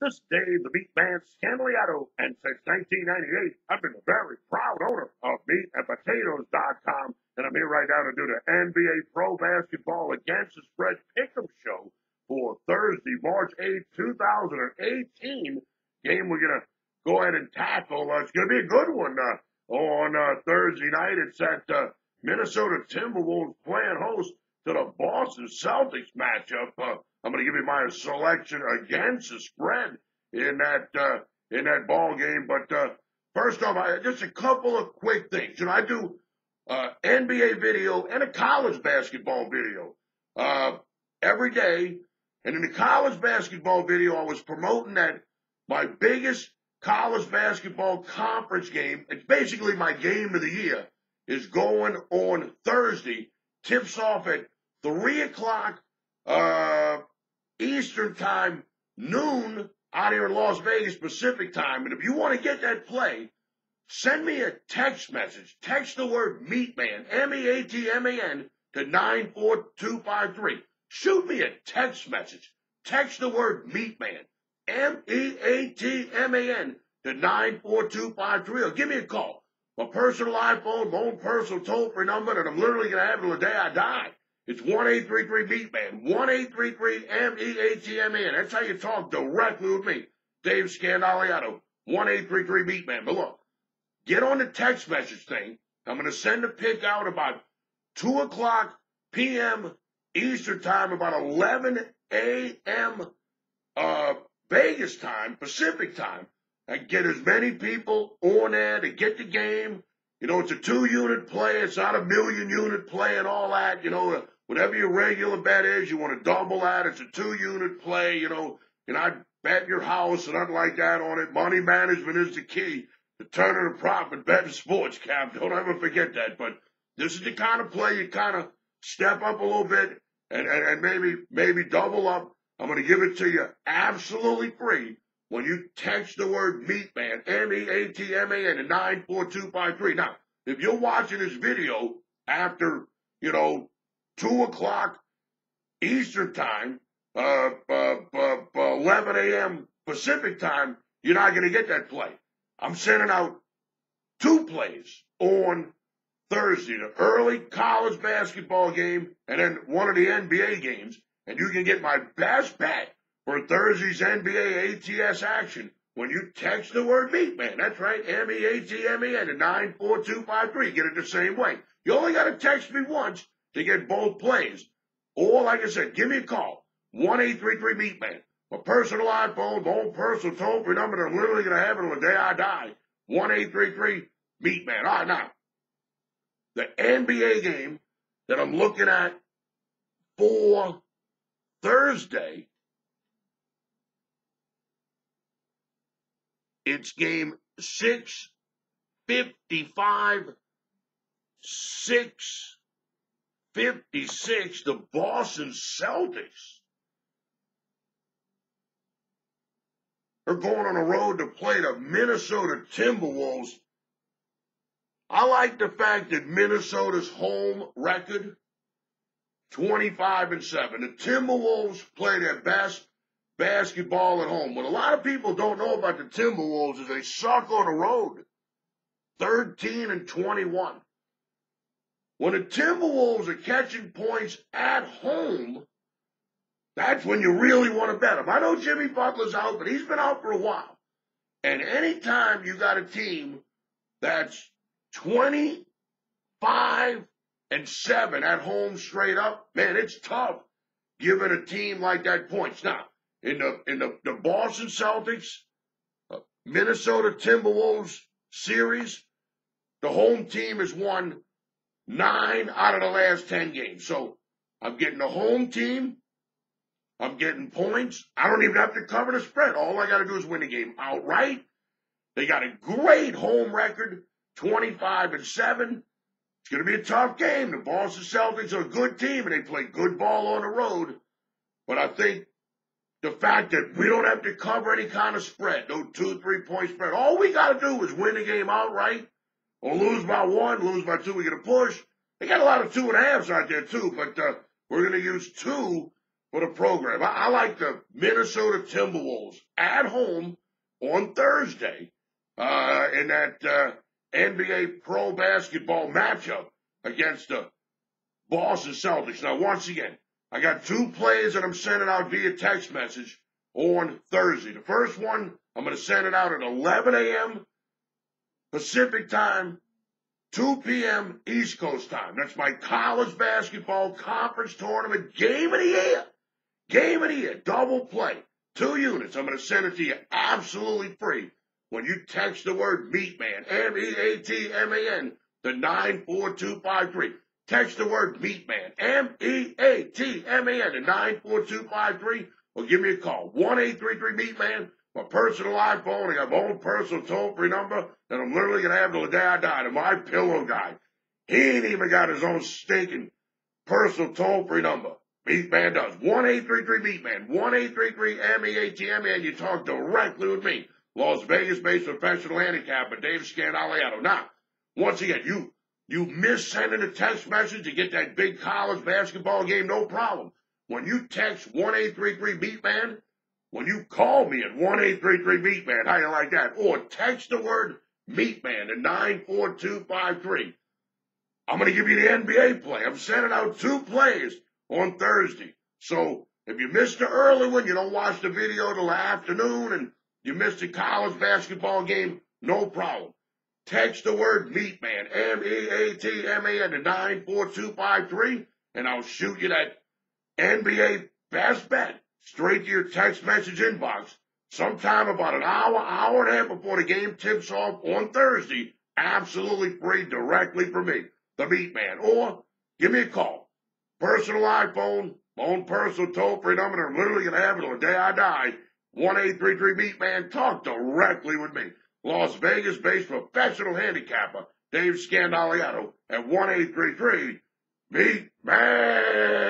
This is Dave the Meatman Scandaliato, and since 1998, I've been a very proud owner of MeatAndPotatoes.com, and I'm here right now to do the NBA Pro Basketball Against the Spread Pick'em Show for Thursday, March 8, 2018. Game we're going to go ahead and tackle. It's going to be a good one on Thursday night. It's at Minnesota Timberwolves playing host to the Boston Celtics matchup. I'm going to give you my selection against the spread in that ball game. But first off, just a couple of quick things. You know, I do NBA video and a college basketball video every day. And in the college basketball video, I was promoting that my biggest college basketball conference game, it's basically my game of the year, is going on Thursday. Tips off at 3 o'clock Eastern time, noon, out here in Las Vegas Pacific time. And if you want to get that play, send me a text message. Text the word Meatman, M-E-A-T-M-A-N, to 94253. Shoot me a text message. Text the word Meatman, M-E-A-T-M-A-N, to 94253. Or give me a call. My personal iPhone, my own personal toll-free number, and I'm literally going to have it till the day I die. It's 1-833-MEATMAN, 1-833-MEATMAN. That's how you talk directly with me, Dave Scandaliato, 1-833-MEATMAN. But look, get on the text message thing. I'm going to send a pick out about 2 o'clock p.m. Eastern time, about 11 a.m. Vegas time, Pacific time. I get as many people on there to get the game. You know, it's a 2-unit play. It's not a 1,000,000-unit play and all that. You know, whatever your regular bet is, you want to double that. It's a 2-unit play. You know, you're not betting your house and nothing like that on it. Money management is the key to turning a profit, betting sports, Cap. Don't ever forget that. But this is the kind of play you kind of step up a little bit and maybe double up. I'm going to give it to you absolutely free. When you text the word Meatman, M-E-A-T-M-A-N, to 94253. Now, if you're watching this video after, you know, 2 o'clock Eastern time, 11 a.m. Pacific time, you're not going to get that play. I'm sending out 2 plays on Thursday, the early college basketball game and then one of the NBA games, and you can get my best bet for Thursday's NBA ATS action when you text the word Meatman. That's right, M-E-A-T-M-E-N to 94253. Get it the same way. You only got to text me once to get both plays. Or, like I said, give me a call, 1-833-MEATMAN. My personal iPhone, my own personal toll-free number that I'm literally going to have until the day I die, 1-833-MEATMAN. All right, now, the NBA game that I'm looking at for Thursday, it's game 655, 656, the Boston Celtics. They're going on the road to play the Minnesota Timberwolves. I like the fact that Minnesota's home record, 25-7. The Timberwolves play their best basketball at home. What a lot of people don't know about the Timberwolves is they suck on the road, 13-21. When the Timberwolves are catching points at home, that's when you really want to bet them. I know Jimmy Butler's out, but he's been out for a while. And anytime you got a team that's 25-7 at home straight up, man, it's tough giving a team like that points. Now, In the Boston Celtics, Minnesota Timberwolves series, the home team has won 9 out of the last 10 games. So I'm getting the home team. I'm getting points. I don't even have to cover the spread. All I got to do is win the game outright. They got a great home record, 25-7. It's going to be a tough game. The Boston Celtics are a good team, and they play good ball on the road. But I think the fact that we don't have to cover any kind of spread, no 2-3-point spread. All we got to do is win the game outright or lose by 1, lose by 2. We're going to push. They got a lot of 2.5s out there, too, but we're going to use 2 for the program. I like the Minnesota Timberwolves at home on Thursday in that NBA pro basketball matchup against the Boston Celtics. Now, once again, I got two plays that I'm sending out via text message on Thursday. The first one, I'm going to send it out at 11 a.m. Pacific time, 2 p.m. East Coast time. That's my college basketball conference tournament game of the year. Game of the year, double play, 2 units. I'm going to send it to you absolutely free when you text the word Meatman, M-E-A-T-M-A-N, to 94253. Text the word Meatman, M-E-A-T-M-A-N, to 94253, or give me a call, 1-833-MEATMAN. My personal iPhone, I got my own personal toll-free number that I'm literally going to have till the day I die. And my pillow guy, he ain't even got his own stinking personal toll-free number. Meatman does. 1-833-MEATMAN, 1-833-MEATMAN. You talk directly with me, Las Vegas-based professional handicapper Dave Scandaliato. Now, once again, you miss sending a text message to get that big college basketball game, no problem. When you text 1-833-MEATMAN, when you call me at 1-833-MEATMAN, how you like that? Or text the word Meatman at 94253. I'm going to give you the NBA play. I'm sending out 2 plays on Thursday. So if you missed the early one, you don't watch the video till the afternoon, and you missed the college basketball game, no problem. Text the word Meatman, M-E-A-T-M-A-N, to 94253, and I'll shoot you that NBA best bet straight to your text message inbox sometime about an hour, hour and a half before the game tips off on Thursday, absolutely free, directly from me, the Meatman. Or give me a call. Personal iPhone, my own personal toll-free number, I'm literally going to have it on the day I die, 1-833-MEATMAN. Talk directly with me, Las Vegas-based professional handicapper Dave Scandaliato at 1-833-MEATMAN.